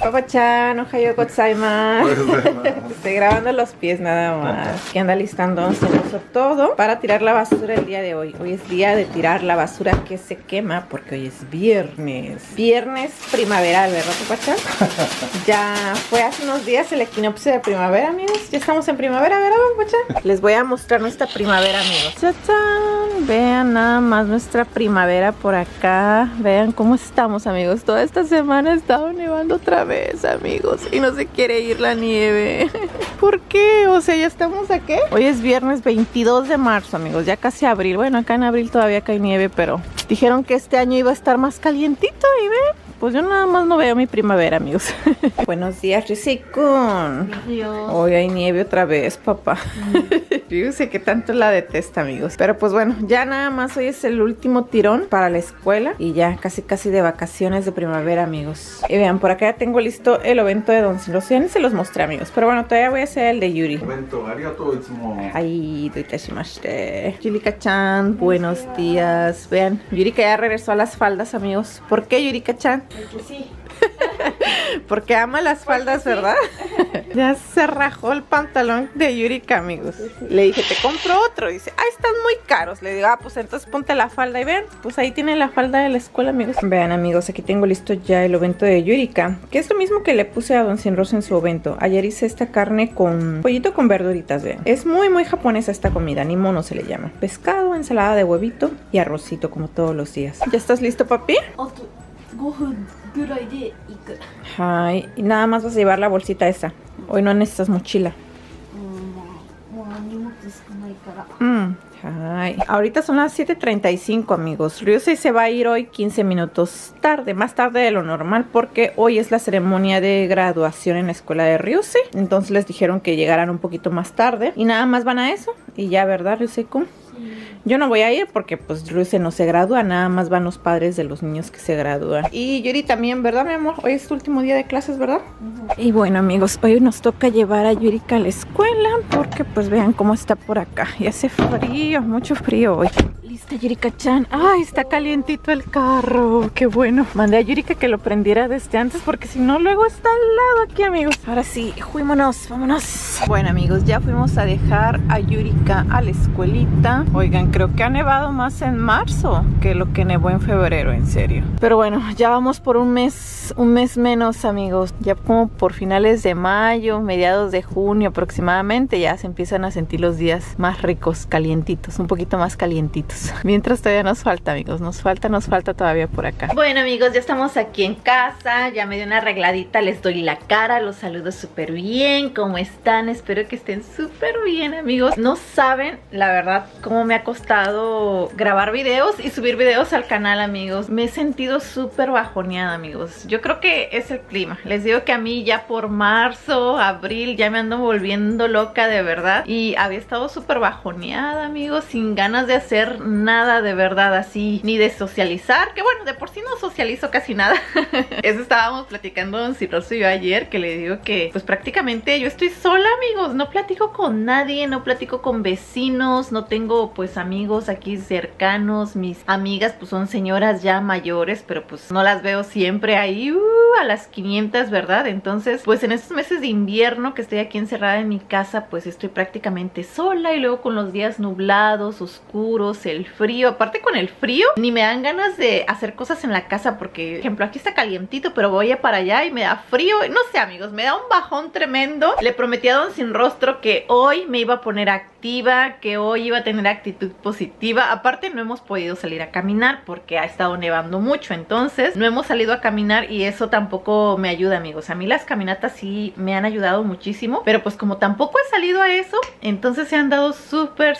Papachán, ohayo gozaimasu. Estoy grabando los pies nada más. Que anda listando todo para tirar la basura el día de hoy. Hoy es día de tirar la basura que se quema porque hoy es viernes. Viernes primaveral, ¿verdad, Papachán? Ya fue hace unos días el equinoccio de primavera, amigos. Ya estamos en primavera, ¿verdad, Papachán? Les voy a mostrar nuestra primavera, amigos. ¡Tachán! Vean nada más nuestra primavera por acá. Vean cómo estamos, amigos. Toda esta semana ha estado nevando otra vez, amigos, y no se quiere ir la nieve. ¿Por qué? O sea, ¿ya estamos a qué? Hoy es viernes 22 de marzo, amigos, ya casi abril. Bueno, acá en abril todavía cae nieve, pero dijeron que este año iba a estar más calientito y ve, pues yo nada más no veo mi primavera, amigos. Buenos días, Rizikun. Hoy hay nieve otra vez, papá. Yo sé que tanto la detesta, amigos, pero pues bueno, ya nada más hoy es el último tirón para la escuela y ya casi de vacaciones de primavera, amigos. Y vean, por acá ya tengo listo el evento de Don Silociano, se los mostré, amigos, pero bueno, todavía voy a hacer el de Yuri. Ay, doitashimashite. Yurika-chan, buenos días. Vean, Yurika ya regresó a las faldas, amigos. ¿Por qué, Yurika-chan? Porque sí. Porque ama las faldas, ¿verdad? Ya se rajó el pantalón de Yurika, amigos. Le dije, te compro otro. Dice, ah, están muy caros. Le digo, ah, pues entonces ponte la falda. Y vean, pues ahí tiene la falda de la escuela, amigos. Vean, amigos, aquí tengo listo ya el ovento de Yurika, que es lo mismo que le puse a Don Sin Rostro en su ovento. Ayer hice esta carne con pollito con verduritas, vean. Es muy japonesa esta comida, ni mono se le llama. Pescado, ensalada de huevito y arrocito, como todos los días. ¿Ya estás listo, papi? Ay, y nada más vas a llevar la bolsita esa. Hoy no necesitas mochila. Ay. Ahorita son las 7:35, amigos. Ryusei se va a ir hoy 15 minutos tarde, más tarde de lo normal, porque hoy es la ceremonia de graduación en la escuela de Ryusei. Entonces les dijeron que llegaran un poquito más tarde. Y nada más van a eso. Y ya, ¿verdad, Ryusei-kun? Yo no voy a ir porque pues Ryusei no se gradúa, nada más van los padres de los niños que se gradúan. Y Yuri también, ¿verdad, mi amor? Hoy es tu último día de clases, ¿verdad? Y bueno, amigos, hoy nos toca llevar a Yurika a la escuela porque pues vean cómo está por acá. Y hace frío, mucho frío hoy. Lista, Yurika-chan. Ay, está calientito el carro, qué bueno. Mandé a Yurika que lo prendiera desde antes porque si no luego está al lado aquí, amigos. Ahora sí, fuímonos, vámonos. Bueno, amigos, ya fuimos a dejar a Yurika a la escuelita. Oigan, creo que ha nevado más en marzo que lo que nevó en febrero, en serio. Pero bueno, ya vamos por un mes menos, amigos. Ya como por finales de mayo, mediados de junio aproximadamente, ya se empiezan a sentir los días más ricos, calientitos, un poquito más calientitos. Mientras todavía nos falta, amigos, nos falta todavía por acá. Bueno, amigos, ya estamos aquí en casa, ya me dio una arregladita, les doy la cara, los saludo súper bien. ¿Cómo están? Espero que estén súper bien, amigos. No saben, la verdad, cómo me ha costado grabar videos y subir videos al canal, amigos. Me he sentido súper bajoneada, amigos. Yo creo que es el clima. Les digo que a mí ya por marzo, abril, ya me ando volviendo loca, de verdad. Y había estado súper bajoneada, amigos, sin ganas de hacer nada, de verdad, así, ni de socializar, que bueno, de por sí no socializo casi nada. Eso estábamos platicando Don Silociano y yo ayer, que le digo que pues prácticamente yo estoy sola, amigos. No platico con nadie, no platico con vecinos, no tengo pues amigos aquí cercanos. Mis amigas pues son señoras ya mayores, pero pues no las veo siempre ahí a las 500, ¿verdad? Entonces pues en estos meses de invierno que estoy aquí encerrada en mi casa, pues estoy prácticamente sola y luego con los días nublados, oscuros, el frío. Aparte con el frío ni me dan ganas de hacer cosas en la casa porque, por ejemplo, aquí está calientito, pero voy para allá y me da frío. No sé, amigos, me da un bajón tremendo. Le prometí a Don Sin Rostro que hoy me iba a poner activa, que hoy iba a tener actitud positiva. Aparte no hemos podido salir a caminar porque ha estado nevando mucho, entonces no hemos salido a caminar y eso tampoco me ayuda, amigos. A mí las caminatas sí me han ayudado muchísimo, pero pues como tampoco he salido a eso, entonces he andado súper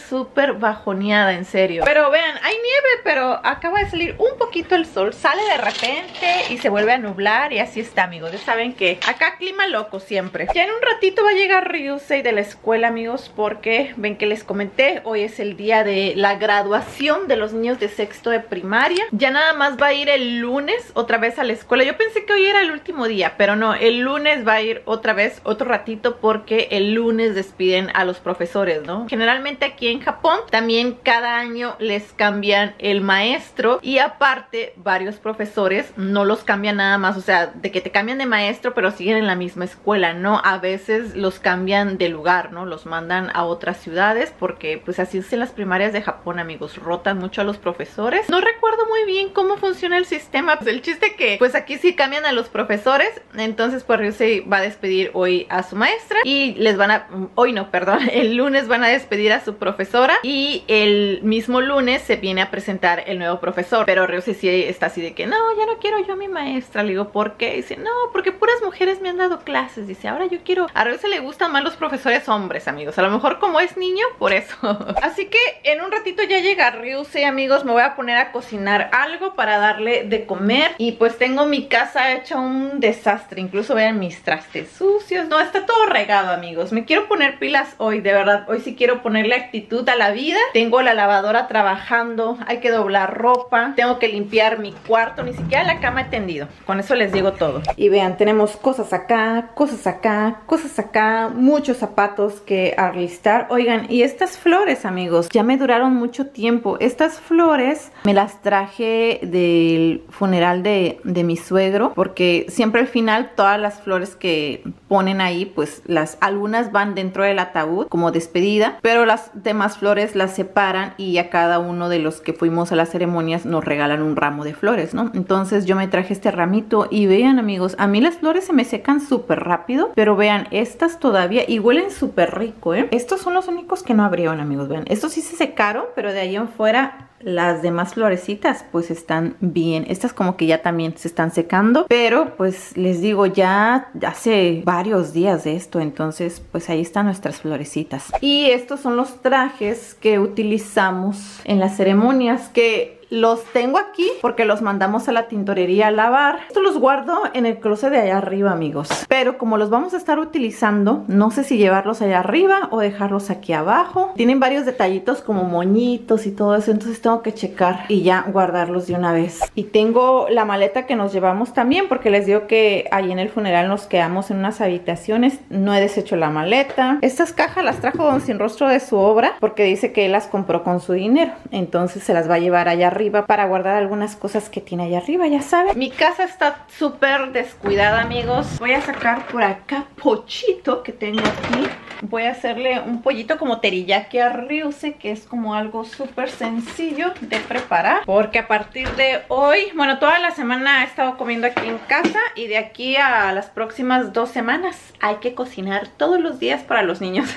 bajoneada, en serio. Pero vean, hay nieve, pero acaba de salir un poquito el sol, sale de repente y se vuelve a nublar y así está, amigos. Ya saben que acá clima loco siempre. Ya en un ratito va a llegar Ryusei de la escuela, amigos, porque saben que les comenté, hoy es el día de la graduación de los niños de sexto de primaria. Ya nada más va a ir el lunes otra vez a la escuela. Yo pensé que hoy era el último día, pero no, el lunes va a ir otra vez, otro ratito, porque el lunes despiden a los profesores, ¿no? Generalmente aquí en Japón también cada año les cambian el maestro, y aparte varios profesores no los cambian nada más, o sea, de que te cambian de maestro pero siguen en la misma escuela, ¿no? A veces los cambian de lugar, ¿no? Los mandan a otras ciudades porque pues así es en las primarias de Japón, amigos, rotan mucho a los profesores. No recuerdo muy bien cómo funciona el sistema, pues el chiste que pues aquí sí cambian a los profesores, entonces pues Ryusei va a despedir hoy a su maestra y les van a... hoy no, perdón, el lunes van a despedir a su profesora y el mismo lunes se viene a presentar el nuevo profesor, pero Ryusei sí está así de que no, ya no quiero yo a mi maestra. Le digo, ¿por qué? Dice, no, porque puras mujeres me han dado clases, dice, ahora yo quiero... A Ryusei le gustan más los profesores hombres, amigos, a lo mejor como es niño, por eso. Así que en un ratito ya llega Ryusei, amigos, me voy a poner a cocinar algo para darle de comer y pues tengo mi casa hecha un desastre, incluso vean mis trastes sucios, no, está todo regado, amigos. Me quiero poner pilas hoy, de verdad, hoy sí quiero ponerle actitud a la vida. Tengo la lavadora trabajando, hay que doblar ropa, tengo que limpiar mi cuarto, ni siquiera la cama he tendido, con eso les digo todo. Y vean, tenemos cosas acá, cosas acá, cosas acá, muchos zapatos que arlistar. Oigan, y estas flores, amigos, ya me duraron mucho tiempo. Estas flores me las traje del funeral de mi suegro, porque siempre al final todas las flores que ponen ahí, pues las algunas van dentro del ataúd como despedida, pero las demás flores las separan y a cada uno de los que fuimos a las ceremonias nos regalan un ramo de flores, ¿no? Entonces yo me traje este ramito y vean, amigos, a mí las flores se me secan súper rápido, pero vean, estas todavía y huelen súper rico, ¿eh? Estos son los únicos que no abrieron, amigos, vean, estos sí se secaron, pero de ahí en fuera... las demás florecitas pues están bien. Estas como que ya también se están secando, pero pues les digo, ya hace varios días de esto, entonces pues ahí están nuestras florecitas. Y estos son los trajes que utilizamos en las ceremonias, que los tengo aquí porque los mandamos a la tintorería a lavar. Estos los guardo en el closet de allá arriba, amigos. Pero como los vamos a estar utilizando, no sé si llevarlos allá arriba o dejarlos aquí abajo. Tienen varios detallitos como moñitos y todo eso, entonces tengo que checar y ya guardarlos de una vez. Y tengo la maleta que nos llevamos también, porque les digo que ahí en el funeral nos quedamos en unas habitaciones. No he deshecho la maleta. Estas cajas las trajo Don Sin Rostro de su obra, porque dice que él las compró con su dinero. Entonces se las va a llevar allá arriba para guardar algunas cosas que tiene allá arriba, ya saben. Mi casa está súper descuidada, amigos. Voy a sacar por acá pochito que tengo aquí. Voy a hacerle un pollito como teriyaki a Ryusei, que es como algo súper sencillo de preparar, porque a partir de hoy, bueno, toda la semana he estado comiendo aquí en casa, y de aquí a las próximas 2 semanas hay que cocinar todos los días para los niños.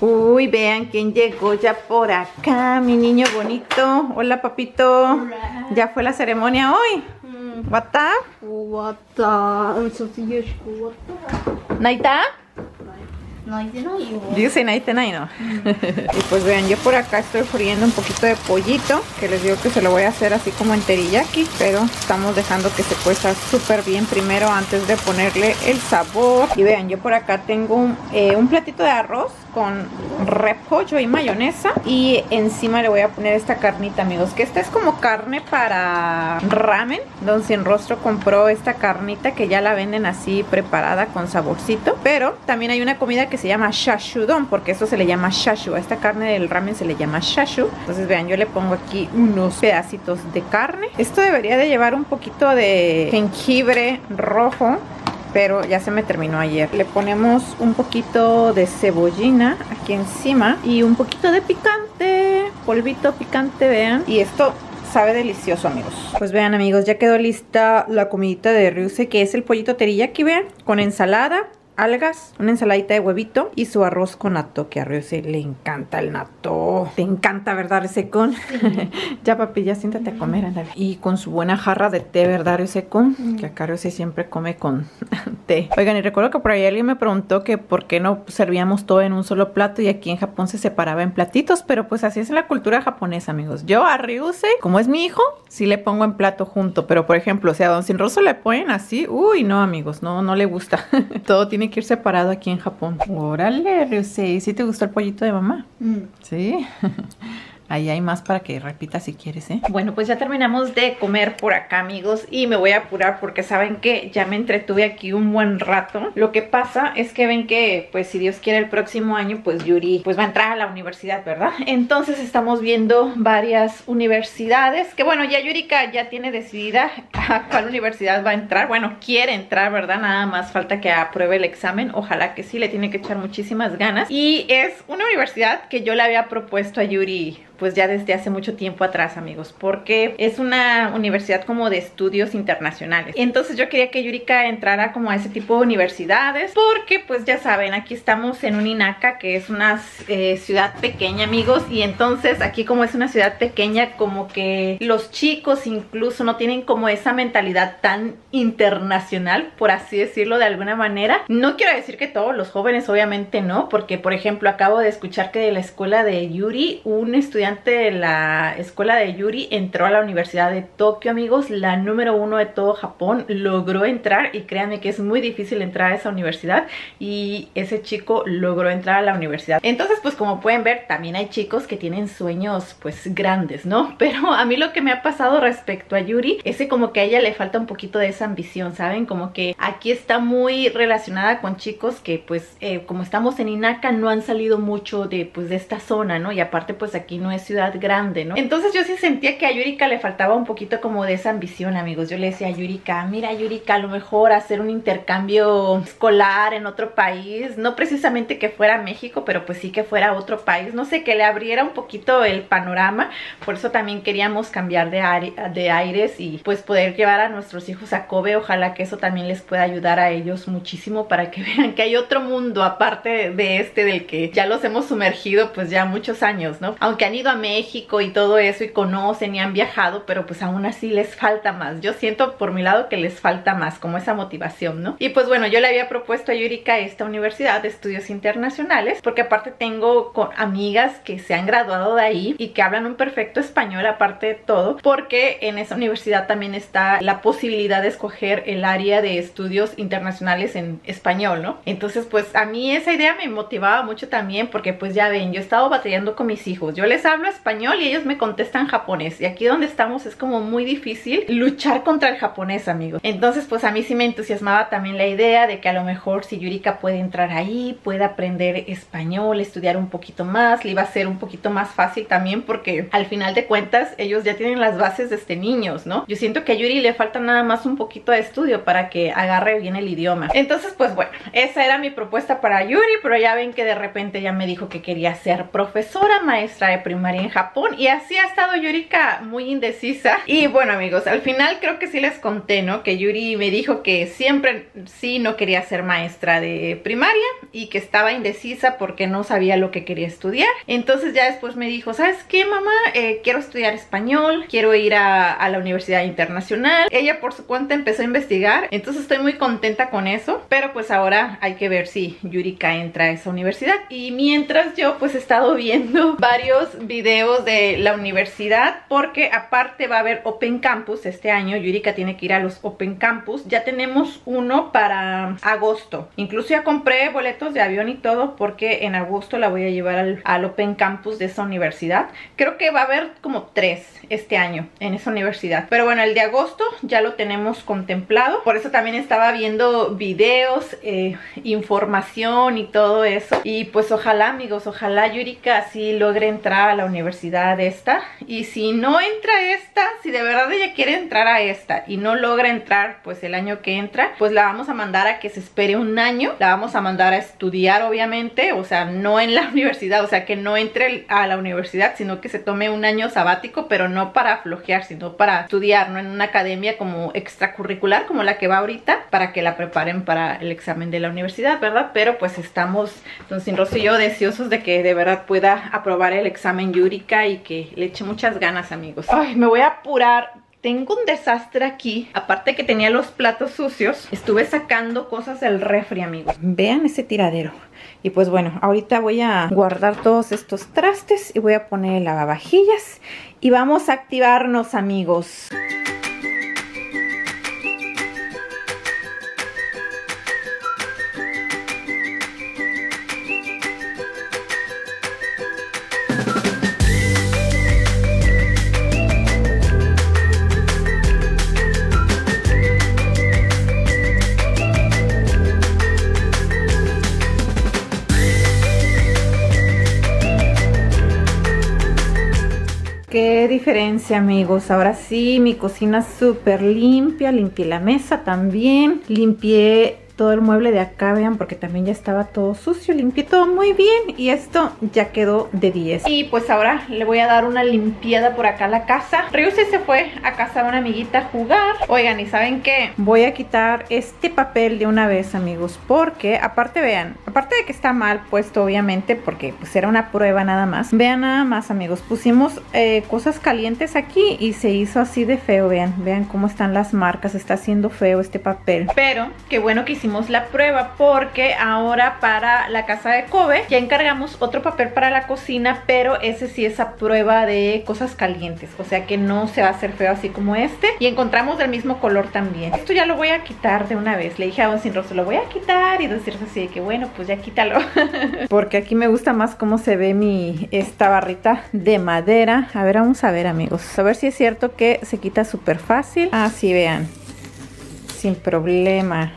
Uy, vean quién llegó ya por acá, mi niño bonito. Hola, papito. Hola. ¿Ya fue la ceremonia hoy? What up? What up? ¿Naita? Dice Naita, no. Y pues vean, yo por acá estoy friendo un poquito de pollito, que les digo que se lo voy a hacer así como en teriyaki, pero estamos dejando que se cueza súper bien primero antes de ponerle el sabor. Y vean, yo por acá tengo un platito de arroz con repollo y mayonesa, y encima le voy a poner esta carnita, amigos, que esta es como carne para ramen. Don Sin Rostro compró esta carnita que ya la venden así preparada con saborcito, pero también hay una comida que se llama chāshū don, porque esto se le llama chāshū, a esta carne del ramen se le llama chāshū. Entonces vean, yo le pongo aquí unos pedacitos de carne. Esto debería de llevar un poquito de jengibre rojo, pero ya se me terminó ayer. Le ponemos un poquito de cebollina aquí encima y un poquito de picante, polvito picante, vean. Y esto sabe delicioso, amigos. Pues vean, amigos, ya quedó lista la comidita de Ryusei, que es el pollito teriyaki, vean, con ensalada, algas, una ensaladita de huevito y su arroz con natto, que a Ryusei le encanta el natto. Te encanta, ¿verdad, Rizikun? Sí. Ya, papi, ya siéntate a comer, ándale. Y con su buena jarra de té, ¿verdad, Rizikun? Que acá Ryusei siempre come con té. Oigan, y recuerdo que por ahí alguien me preguntó que por qué no servíamos todo en un solo plato y aquí en Japón se separaba en platitos, pero pues así es la cultura japonesa, amigos. Yo a Ryusei, como es mi hijo, sí le pongo en plato junto, pero por ejemplo, o sea, a Don Sin Rostro le ponen así, uy, no, amigos, no le gusta. Todo tiene que ir separado aquí en Japón. Órale, Ryusei, ¿sí te gustó el pollito de mamá? Mm. Sí. Ahí hay más para que repita si quieres, ¿eh? Bueno, pues ya terminamos de comer por acá, amigos. Y me voy a apurar porque saben que ya me entretuve aquí un buen rato. Lo que pasa es que ven que, pues si Dios quiere el próximo año, pues Yuri pues va a entrar a la universidad, ¿verdad? Entonces estamos viendo varias universidades. Que bueno, ya Yurika ya tiene decidida a cuál universidad va a entrar. Bueno, quiere entrar, ¿verdad? Nada más falta que apruebe el examen. Ojalá que sí, le tiene que echar muchísimas ganas. Y es una universidad que yo le había propuesto a Yuri pues ya desde hace mucho tiempo atrás, amigos, porque es una universidad como de estudios internacionales. Entonces yo quería que Yurika entrara como a ese tipo de universidades, porque pues ya saben, aquí estamos en un Inaka, que es una ciudad pequeña, amigos, y entonces aquí como es una ciudad pequeña, como que los chicos incluso no tienen como esa mentalidad tan internacional, por así decirlo de alguna manera. No quiero decir que todos los jóvenes, obviamente no, porque por ejemplo acabo de escuchar que de la escuela de Yuri, un estudiante de la escuela de Yuri entró a la Universidad de Tokio, amigos, la número 1 de todo Japón, logró entrar, y créanme que es muy difícil entrar a esa universidad, y ese chico logró entrar a la universidad. Entonces pues como pueden ver, también hay chicos que tienen sueños pues grandes, ¿no? Pero a mí lo que me ha pasado respecto a Yuri es que como que a ella le falta un poquito de esa ambición, ¿saben? Como que aquí está muy relacionada con chicos que pues como estamos en Inaka no han salido mucho de pues de esta zona, ¿no? Y aparte pues aquí no es ciudad grande, ¿no? Entonces yo sí sentía que a Yurika le faltaba un poquito como de esa ambición, amigos. Yo le decía a Yurika, mira Yurika, a lo mejor hacer un intercambio escolar en otro país, no precisamente que fuera México, pero pues sí que fuera otro país, no sé, que le abriera un poquito el panorama. Por eso también queríamos cambiar de aires y pues poder llevar a nuestros hijos a Kobe. Ojalá que eso también les pueda ayudar a ellos muchísimo para que vean que hay otro mundo aparte de este del que ya los hemos sumergido pues ya muchos años, ¿no? Aunque han ido a México y todo eso y conocen y han viajado, pero pues aún así les falta más. Yo siento por mi lado que les falta más como esa motivación, ¿no? Y pues bueno, yo le había propuesto a Yurika esta universidad de estudios internacionales, porque aparte tengo amigas que se han graduado de ahí y que hablan un perfecto español aparte de todo, porque en esa universidad también está la posibilidad de escoger el área de estudios internacionales en español, ¿no? Entonces pues a mí esa idea me motivaba mucho también, porque pues ya ven, yo he estado batallando con mis hijos, yo les hablo español y ellos me contestan japonés, y aquí donde estamos es como muy difícil luchar contra el japonés, amigos. Entonces pues a mí sí me entusiasmaba también la idea de que a lo mejor si Yurika puede entrar ahí, puede aprender español, estudiar un poquito más, le iba a ser un poquito más fácil también, porque al final de cuentas ellos ya tienen las bases desde niños, ¿no? Yo siento que a Yuri le falta nada más un poquito de estudio para que agarre bien el idioma. Entonces pues bueno, esa era mi propuesta para Yuri, pero ya ven que de repente ya me dijo que quería ser profesora, maestra de primaria en Japón, y así ha estado Yurika, muy indecisa. Y bueno, amigos, al final creo que sí les conté, ¿no? Que Yuri me dijo que siempre sí no quería ser maestra de primaria y que estaba indecisa porque no sabía lo que quería estudiar. Entonces ya después me dijo, ¿sabes qué, mamá? Quiero estudiar español, quiero ir a la universidad internacional. Ella por su cuenta empezó a investigar, entonces estoy muy contenta con eso, pero pues ahora hay que ver si Yurika entra a esa universidad. Y mientras yo pues he estado viendo varios videos de la universidad, porque aparte va a haber Open Campus este año. Yurika tiene que ir a los Open Campus. Ya tenemos uno para agosto. Incluso ya compré boletos de avión y todo, porque en agosto la voy a llevar al Open Campus de esa universidad. Creo que va a haber como 3 este año en esa universidad. Pero bueno, el de agosto ya lo tenemos contemplado. Por eso también estaba viendo videos, información y todo eso. Y pues ojalá, amigos, ojalá Yurika sí logre entrar a la universidad esta, y si no entra esta, si de verdad ella quiere entrar a esta y no logra entrar pues el año que entra, pues la vamos a mandar a que se espere un año, la vamos a mandar a estudiar, obviamente, o sea, no en la universidad, o sea, que no entre a la universidad, sino que se tome un año sabático, pero no para flojear, sino para estudiar, ¿no? En una academia como extracurricular, como la que va ahorita, para que la preparen para el examen de la universidad, ¿verdad? Pero pues estamos, Don Sin Rostro y yo, deseosos de que de verdad pueda aprobar el examen Yurika y que le eche muchas ganas, amigos. Ay, me voy a apurar Tengo un desastre aquí. Aparte que tenía los platos sucios, estuve sacando cosas del refri, amigos. Vean ese tiradero. Y pues bueno, ahorita voy a guardar todos estos trastes y voy a poner el lavavajillas. Y vamos a activarnos, amigos. Qué diferencia, amigos. Ahora sí, mi cocina súper limpia. Limpié la mesa también. Limpié todo el mueble de acá, vean, porque también ya estaba todo sucio. Limpié todo muy bien y esto ya quedó de 10. Y pues ahora le voy a dar una limpiada por acá a la casa. Ryusei se fue a casa de una amiguita a jugar. Oigan, ¿y saben qué? Voy a quitar este papel de una vez, amigos, porque aparte, vean, aparte de que está mal puesto, obviamente, porque pues era una prueba nada más. Vean nada más, amigos, pusimos cosas calientes aquí y se hizo así de feo, vean. Vean cómo están las marcas, está haciendo feo este papel. Pero qué bueno que hicimos la prueba, porque ahora para la casa de Kobe ya encargamos otro papel para la cocina, pero ese sí es a prueba de cosas calientes, o sea que no se va a hacer feo así como este. Y encontramos del mismo color también. Esto ya lo voy a quitar de una vez. Le dije a Don Sin Rostro, lo voy a quitar, y Don Sin Rostro así de que bueno, pues ya quítalo. Porque aquí me gusta más cómo se ve esta barrita de madera. A ver, vamos a ver, amigos. A ver si es cierto que se quita súper fácil. Así, vean. Sin problema.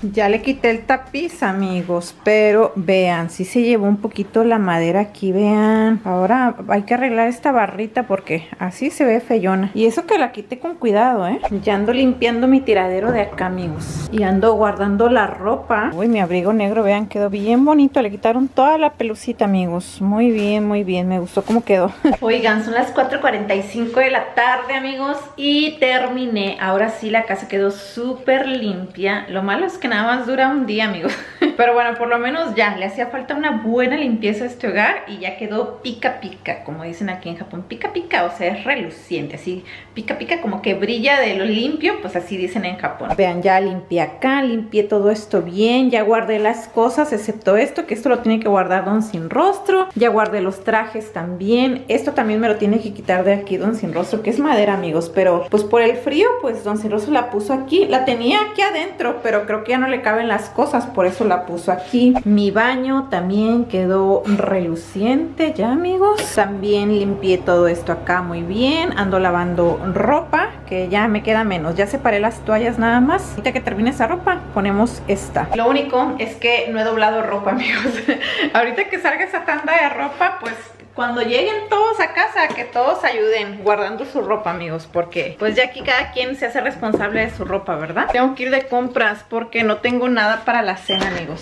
Ya le quité el tapiz, amigos, pero vean, sí se llevó un poquito la madera aquí, vean. Ahora hay que arreglar esta barrita porque así se ve feyona. Y eso que la quité con cuidado, ¿eh? Ya ando limpiando mi tiradero de acá, amigos. Y ando guardando la ropa. Uy, mi abrigo negro, vean, quedó bien bonito. Le quitaron toda la pelucita, amigos. Muy bien, muy bien. Me gustó cómo quedó. Oigan, son las 4:45 de la tarde, amigos, y terminé. Ahora sí la casa quedó súper limpia. Lo malo es que nada más dura un día, amigos. Pero bueno, por lo menos ya le hacía falta una buena limpieza a este hogar y ya quedó pica pica, como dicen aquí en Japón. Pica pica, o sea, es reluciente, así pica pica, como que brilla de lo limpio, pues así dicen en Japón. Vean, ya limpié acá, limpié todo esto bien, ya guardé las cosas, excepto esto, que esto lo tiene que guardar Don Sin Rostro. Ya guardé los trajes también. Esto también me lo tiene que quitar de aquí Don Sin Rostro, que es madera, amigos, pero pues por el frío, pues Don Sin Rostro la puso aquí. La tenía aquí adentro, pero creo que ya no le caben las cosas, por eso la puso aquí. Mi baño también quedó reluciente ya, amigos. También limpié todo esto acá muy bien. Ando lavando ropa, que ya me queda menos. Ya separé las toallas nada más. Ahorita que termine esa ropa, ponemos esta. Lo único es que no he doblado ropa, amigos. Ahorita que salga esa tanda de ropa, pues cuando lleguen todos a casa, que todos ayuden guardando su ropa, amigos, porque pues ya aquí cada quien se hace responsable de su ropa, ¿verdad? Tengo que ir de compras porque no tengo nada para la cena, amigos.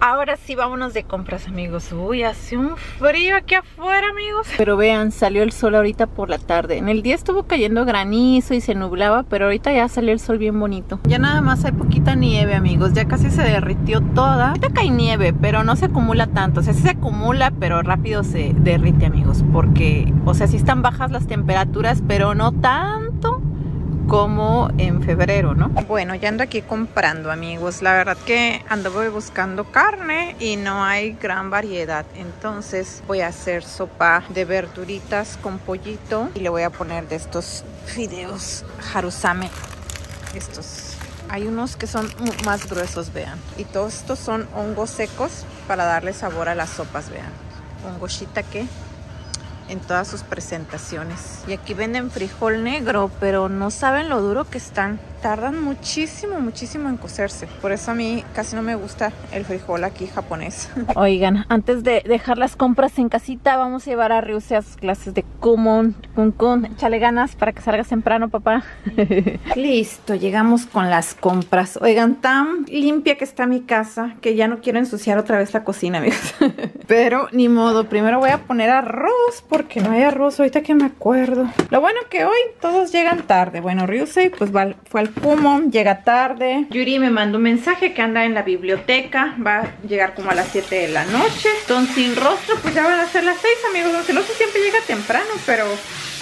Ahora sí, vámonos de compras, amigos. Uy, hace un frío aquí afuera, amigos. Pero vean, salió el sol ahorita por la tarde. En el día estuvo cayendo granizo y se nublaba, pero ahorita ya salió el sol bien bonito. Ya nada más hay poquita nieve, amigos. Ya casi se derritió toda. Ahorita cae nieve, pero no se acumula tanto. O sea, sí se acumula, pero rápido se derrite, amigos, porque, o sea, sí están bajas las temperaturas, pero no tanto como en febrero, ¿no? Bueno, ya ando aquí comprando, amigos. La verdad que anduve buscando carne y no hay gran variedad. Entonces voy a hacer sopa de verduritas con pollito y le voy a poner de estos fideos harusame. Estos. Hay unos que son más gruesos, vean. Y todos estos son hongos secos para darle sabor a las sopas, vean. Con gochita que en todas sus presentaciones. Y aquí venden frijol negro, pero no saben lo duro que están. Tardan muchísimo, muchísimo en cocerse. Por eso a mí casi no me gusta el frijol aquí japonés. Oigan, antes de dejar las compras en casita, vamos a llevar a Ryusei a sus clases de Kumon. Échale ganas para que salgas temprano, papá. Listo, llegamos con las compras. Oigan, tan limpia que está mi casa que ya no quiero ensuciar otra vez la cocina, amigos. Pero ni modo, primero voy a poner arroz porque no hay arroz ahorita que me acuerdo. Lo bueno que hoy todos llegan tarde. Bueno, Ryusei pues fue al Kumon llega tarde. Yuri me mandó un mensaje que anda en la biblioteca. Va a llegar como a las 7 de la noche. Don Sin Rostro, pues ya van a ser las 6, amigos. Don Silociano siempre llega temprano, pero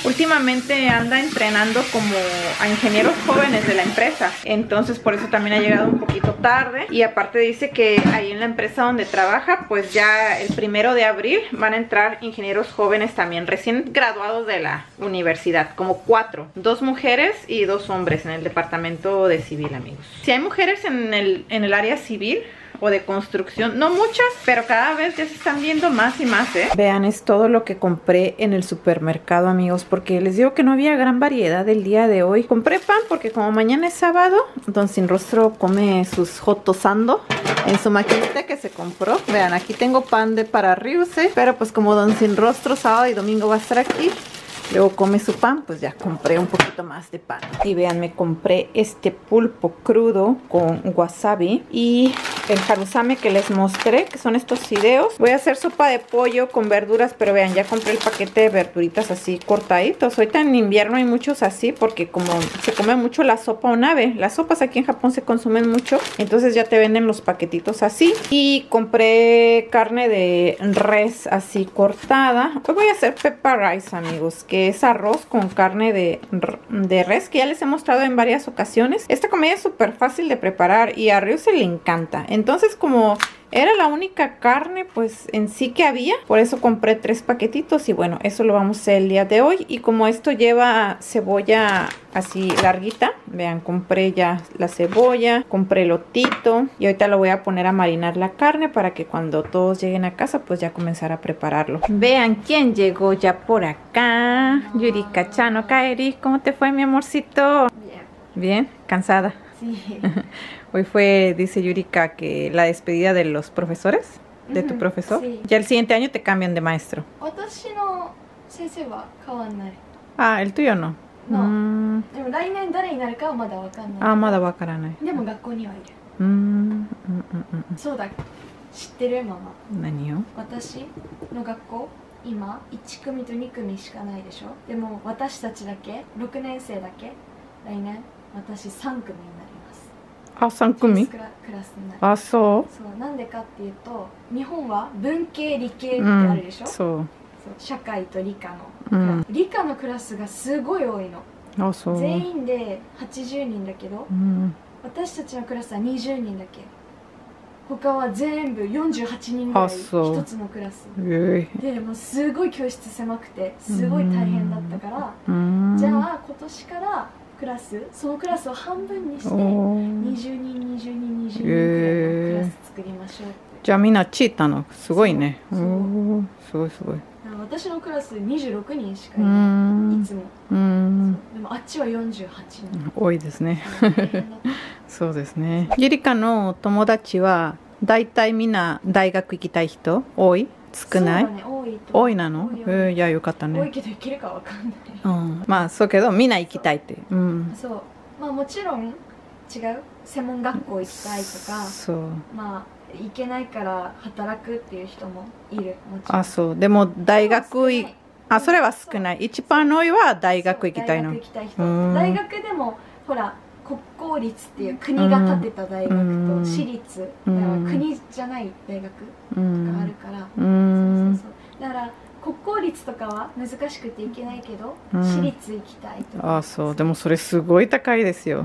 últimamente anda entrenando como a ingenieros jóvenes de la empresa. Entonces por eso también ha llegado un poquito tarde. Y aparte dice que ahí en la empresa donde trabaja, pues ya el 1 de abril van a entrar ingenieros jóvenes también, recién graduados de la universidad, como 4. 2 mujeres y 2 hombres en el departamento de civil, amigos. Si hay mujeres en el área civil o de construcción, no muchas, pero cada vez ya se están viendo más y más, ¿eh? Vean, es todo lo que compré en el supermercado, amigos, porque les digo que no había gran variedad el día de hoy. Compré pan porque como mañana es sábado, Don Sin Rostro come sus Jotosando en su maquinita que se compró. Vean, aquí tengo pan para Ryusei, pero pues como Don Sin Rostro sábado y domingo va a estar aquí, luego come su pan, pues ya compré un poquito más de pan. Y vean, me compré este pulpo crudo con wasabi y el harusame que les mostré, que son estos fideos. Voy a hacer sopa de pollo con verduras, pero vean, ya compré el paquete de verduritas así cortaditos. Ahorita en invierno hay muchos así porque como se come mucho la sopa onabe. Las sopas aquí en Japón se consumen mucho, entonces ya te venden los paquetitos así. Y compré carne de res así cortada. Hoy voy a hacer pepper rice, amigos, que es arroz con carne de res, que ya les he mostrado en varias ocasiones. Esta comida es súper fácil de preparar y a Ryusei le encanta. Entonces, como era la única carne pues en sí que había, por eso compré 3 paquetitos y bueno, eso lo vamos a hacer el día de hoy. Y como esto lleva cebolla así larguita, vean, compré ya la cebolla, compré lotito y ahorita lo voy a poner a marinar la carne para que cuando todos lleguen a casa pues ya comenzar a prepararlo. Vean quién llegó ya por acá. Yurika-chan, ¿no, Kaeri? ¿Cómo te fue, mi amorcito? Bien. ¿Bien? ¿Cansada? Sí. Hoy fue, dice Yurika, que la despedida de los profesores, de tu profesor. Sí. Ya el siguiente año te cambian de maestro. Ah, el tuyo no. No. Ah, madawakanai. Ah, 3組? Ah, so. So. 社会と理科の。理科のクラスがすごい多いの。あ、そう。全員で80人だけど、私たちのクラスは20人だけ。他は全部48人ぐらい1つのクラス。で、もうすごい教室狭くて、すごい大変だったから、じゃあ今年からそのクラスを半分にして20人くらいのクラス作りましょうって。じゃあみんなチーターのすごいね。すごいすごい。私のクラス26人しかいない。いつも。でもあっちは48人。多いですね。そうですね。ゆりかの友達はだいたいみんな大学行きたい人多い？少ない？多いなの？いやよかったね。多いけど行けるかわかんない。まあそうけどみんな行きたいって。そう。まあもちろん違う専門学校行きたいとか、まあ行けないから働くっていう人もいる。あ、そう。でも大学行あそれは少ない。一番多いは大学行きたいの。大学でもほら。国公立っていう国が建てた大学と私立だから国じゃない大学とかあるから、だから国公立とかは難しくて行けないけど私立行きたいとか。あ、そう。でもそれすごい高いですよ。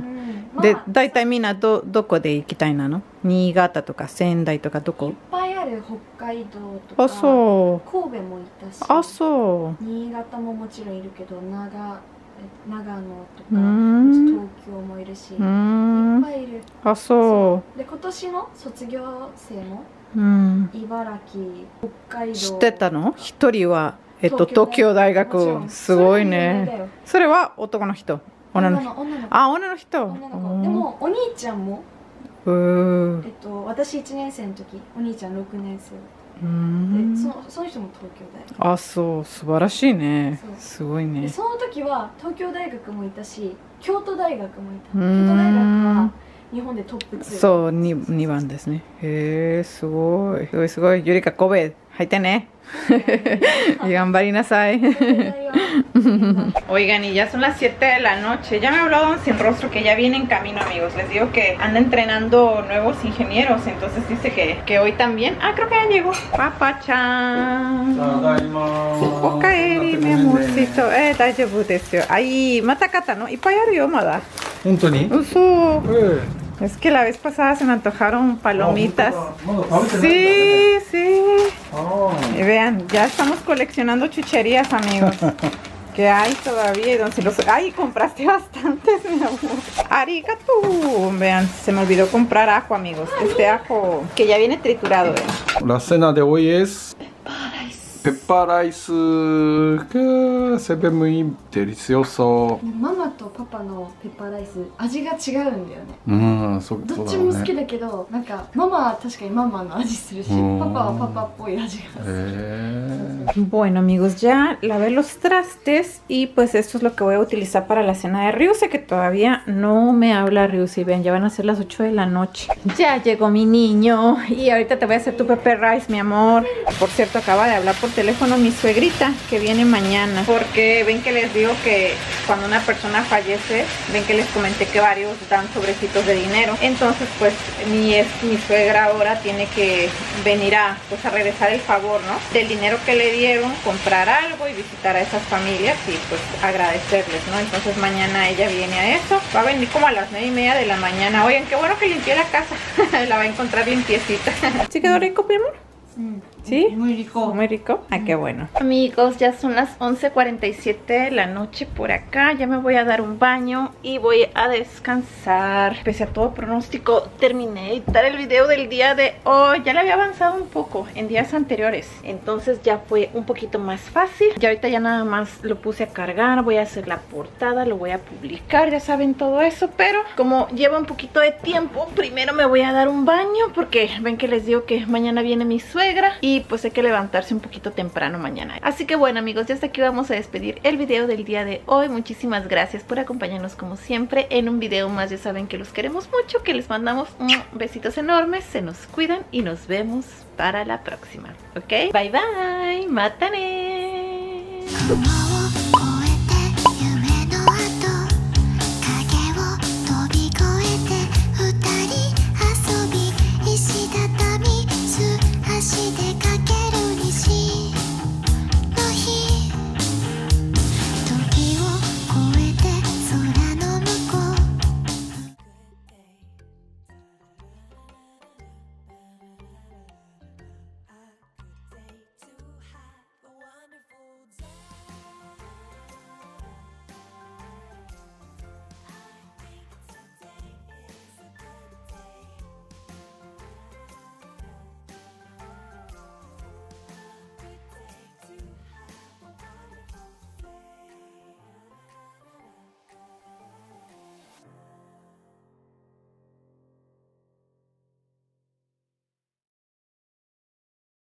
で、だいたいみんなどこで行きたいなの？新潟とか仙台とかどこ？いっぱいある。北海道とか。あ、そう。神戸もいたし。あ、そう。新潟ももちろんいるけど長野とか東京もいるしいっぱいいる。あ、そう。で今年の卒業生も茨城、北海道。知ってたの？一人は東京大学。すごいね。それは男の人、女の子。あ、女の人。女の子。でもお兄ちゃんも。私1年生の時、お兄ちゃん6年生。その人も東京大学。あ、そう。素晴らしいね。すごいね。その時は東京大学もいたし京都大学もいた。京都大学は日本でトップ2。そう、2番ですね。へえ、すごい。すごいすごい。ゆりか、神戸 ahí tenés. Oigan, y ya son las 7 de la noche. Ya me habló Don Sin Rostro que ya viene en camino, amigos. Les digo que anda entrenando nuevos ingenieros. Entonces dice que hoy también. Ah, creo que ya llegó Papachán. Okaeri, mi amorcito. Daijoubu desu yo. Ay, matakata, ¿no? Y payario, mada. ¿Hontoni? Uso. Es que la vez pasada se me antojaron palomitas. Sí, sí. Y vean, ya estamos coleccionando chucherías, amigos. Que hay todavía. Y Don Silociano. Ay, compraste bastantes, mi amor. Arigato. Vean, se me olvidó comprar ajo, amigos. Este ajo que ya viene triturado, vean. La cena de hoy es pepper rice, que se ve muy delicioso. Mamá y papá no pepper rice,味が違うんだよね. Doっちも好きだけど、なんかママは確かにママの味するし、パパはパパっぽい味がする. Bueno, amigos, ya lavé los trastes y pues esto es lo que voy a utilizar para la cena de Ryusei, que todavía no me habla Ryusei. Vean, ya van a ser las 8 de la noche. Ya llegó mi niño y ahorita te voy a hacer tu pepper rice, mi amor. Por cierto, acaba de hablar por teléfono mi suegrita que viene mañana, porque ven que les digo que cuando una persona fallece, ven que les comenté que varios dan sobrecitos de dinero. Entonces pues mi suegra ahora tiene que venir a regresar el favor, ¿no? Del dinero que le dieron, comprar algo y visitar a esas familias y pues agradecerles, ¿no? Entonces mañana ella viene a eso, va a venir como a las 9:30 de la mañana. Oigan, qué bueno que limpié la casa. La va a encontrar limpiecita. ¿Sí quedó rico, mi amor? ¿Sí? Muy rico. Muy rico. Ah, qué bueno. Amigos, ya son las 11:47 de la noche por acá. Ya me voy a dar un baño y voy a descansar. Pese a todo pronóstico, terminé de editar el video del día de hoy. Ya le había avanzado un poco en días anteriores. Entonces ya fue un poquito más fácil. Y ahorita ya nada más lo puse a cargar. Voy a hacer la portada, lo voy a publicar. Ya saben todo eso. Pero como lleva un poquito de tiempo, primero me voy a dar un baño. Porque ven que les digo que mañana viene mi suegra. Y pues hay que levantarse un poquito temprano mañana. Así que bueno, amigos, ya hasta aquí vamos a despedir el video del día de hoy. Muchísimas gracias por acompañarnos como siempre en un video más. Ya saben que los queremos mucho, que les mandamos besitos enormes. Se nos cuidan y nos vemos para la próxima. ¿Ok? Bye bye. Matane.